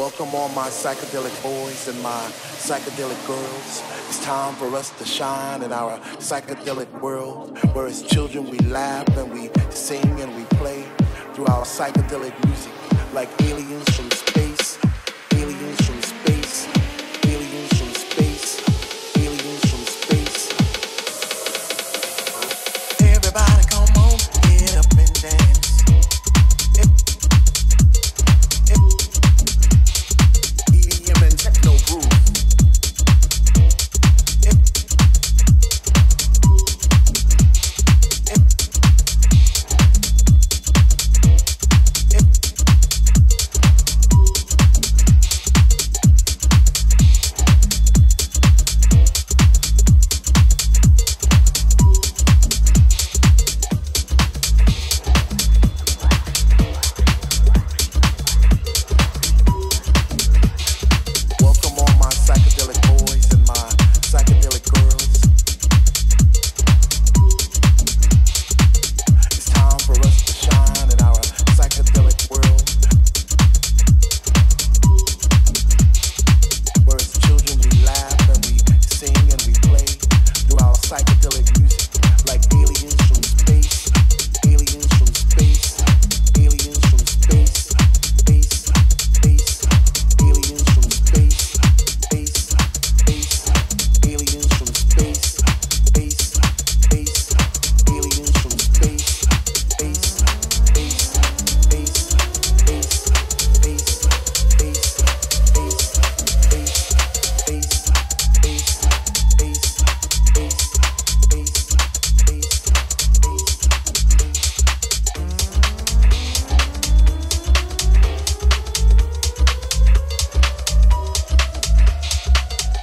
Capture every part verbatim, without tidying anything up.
Welcome all my psychedelic boys and my psychedelic girls. It's time for us to shine in our psychedelic world, where as children we laugh and we sing and we play through our psychedelic music, like aliens from space, aliens from space, aliens from space, aliens from space. Everybody come on, get up and dance.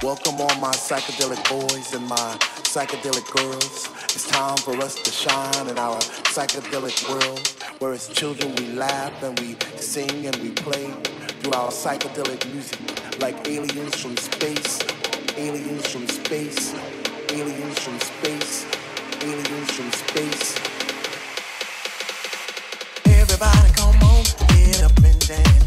Welcome all my psychedelic boys and my psychedelic girls. It's time for us to shine in our psychedelic world, where as children we laugh and we sing and we play through our psychedelic music, like aliens from space, aliens from space, aliens from space, aliens from space. Everybody come on, get up and dance.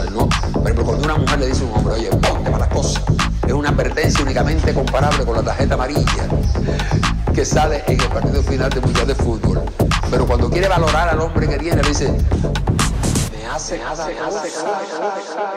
individual, ¿no? Por ejemplo, cuando una mujer le dice a un hombre, oye, ponte para las cosas, es una advertencia únicamente comparable con la tarjeta amarilla que sale en el partido final de mundial de fútbol. Pero cuando quiere valorar al hombre que tiene, le dice, me hace, me hace, me hace, cosa buena.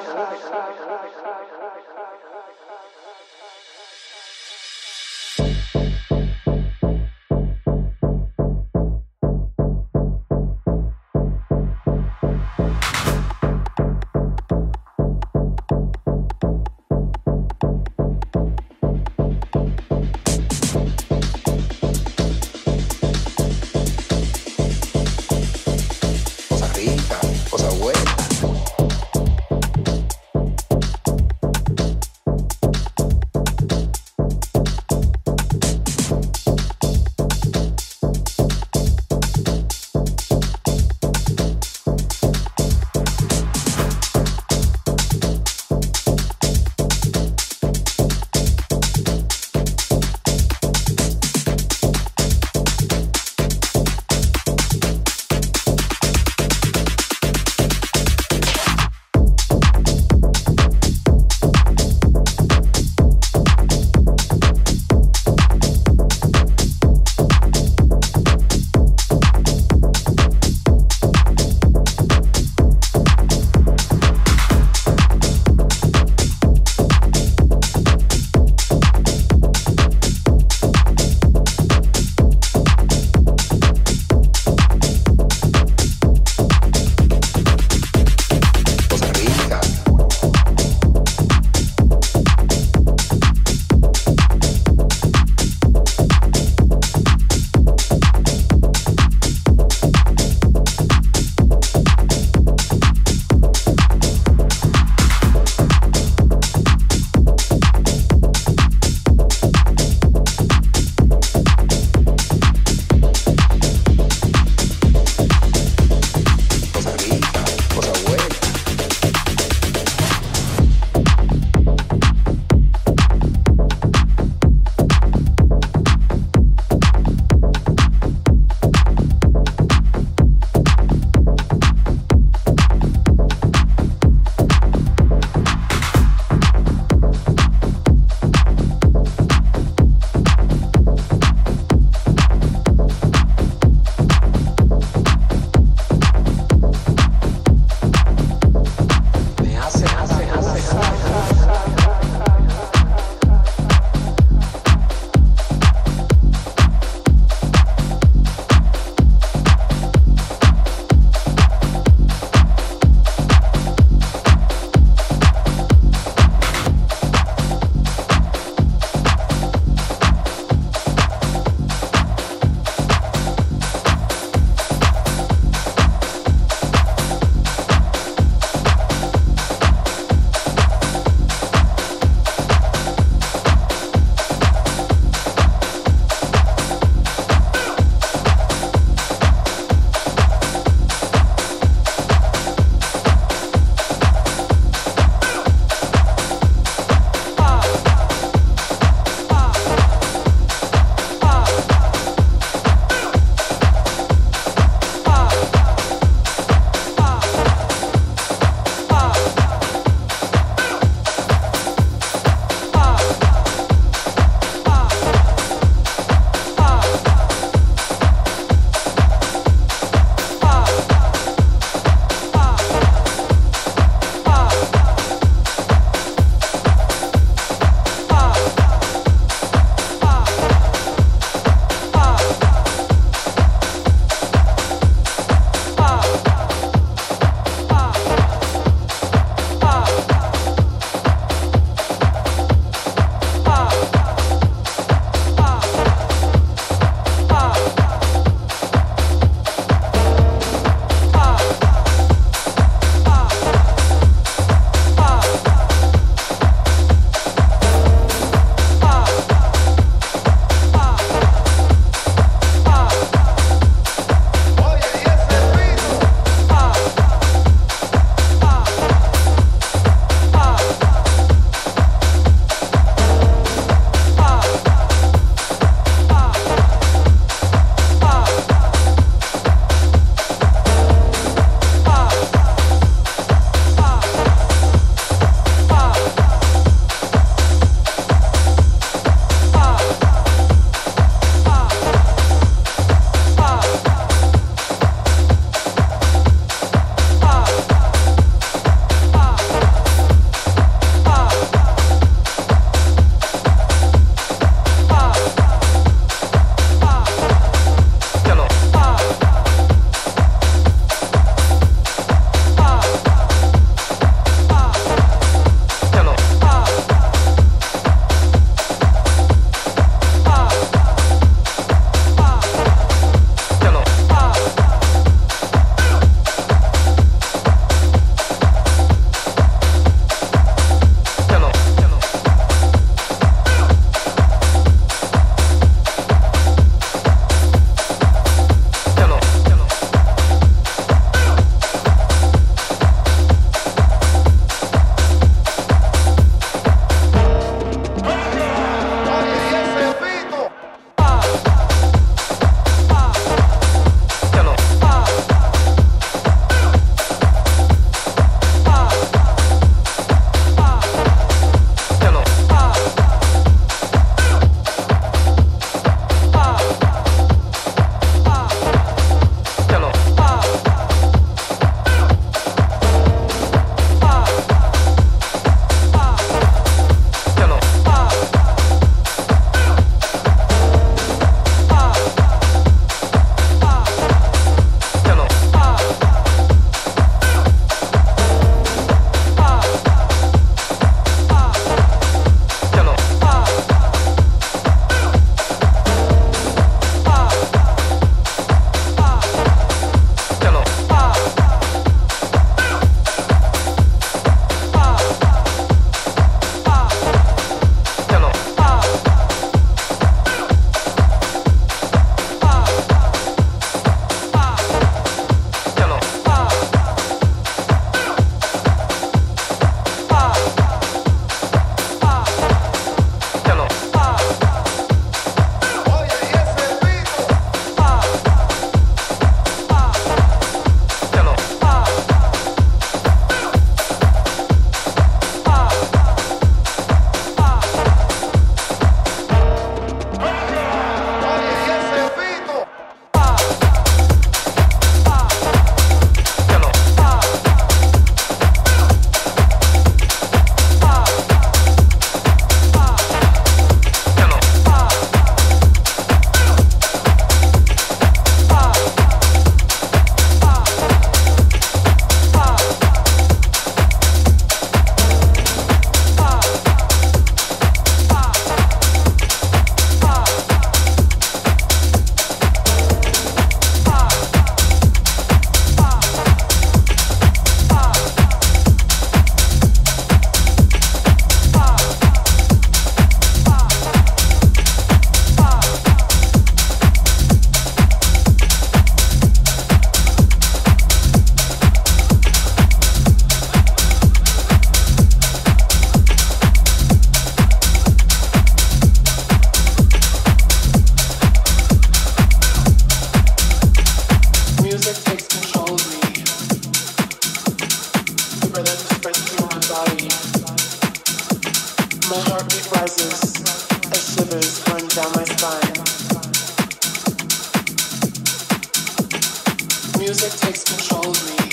music takes control of me.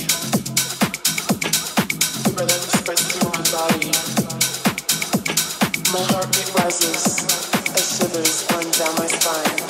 The rhythm spreads through my body. My heartbeat rises as shivers run down my spine.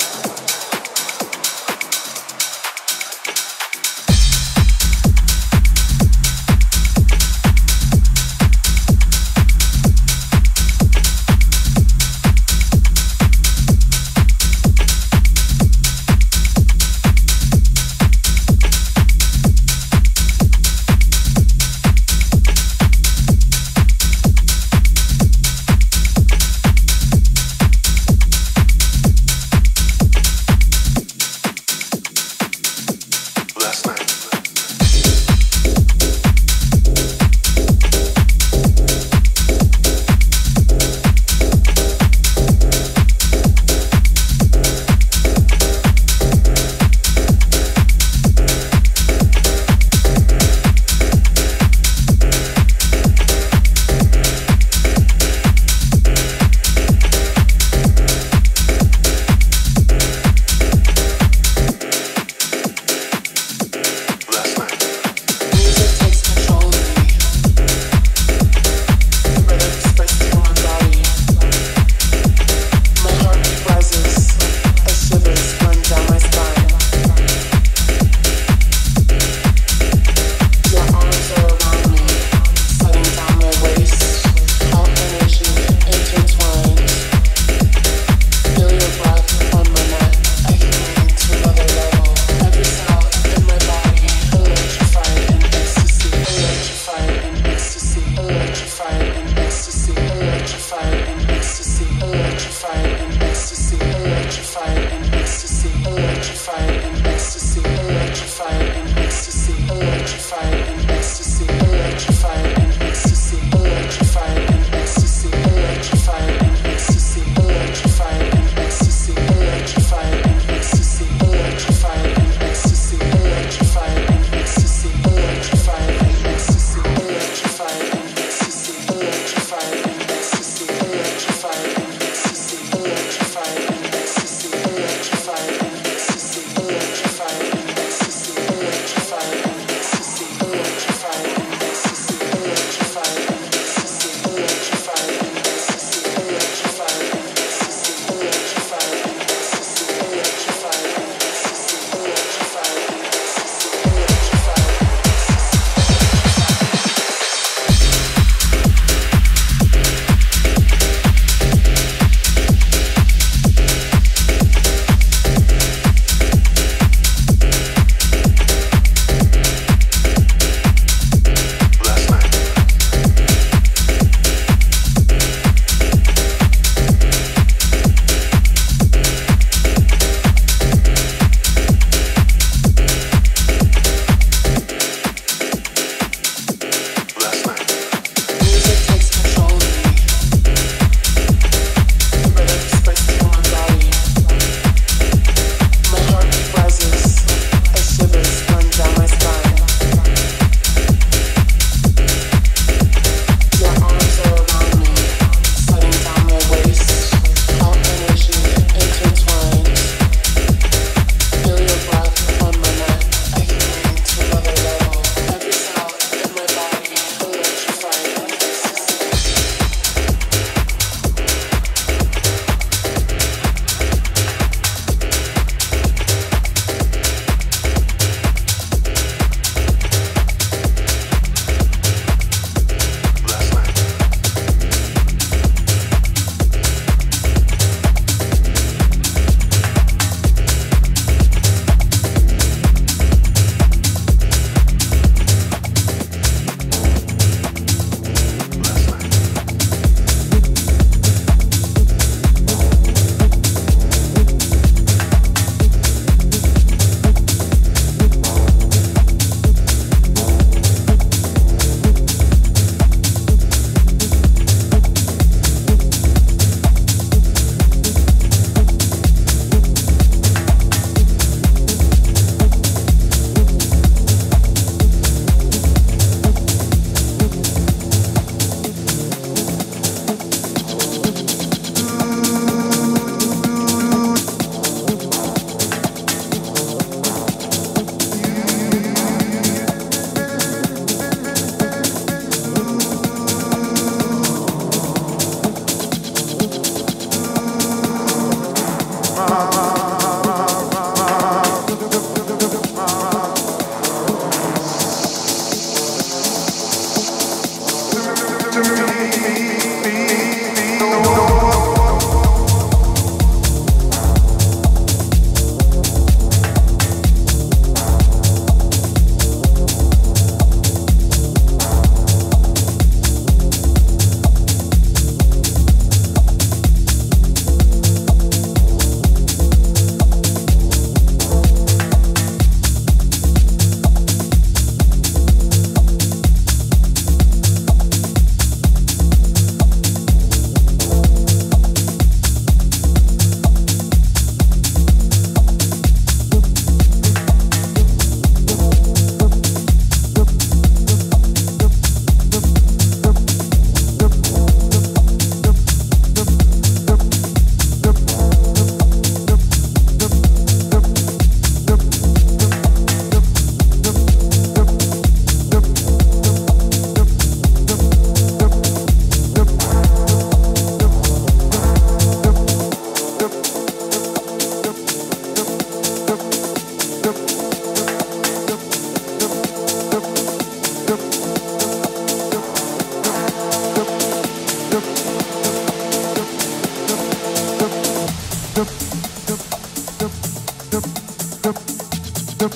The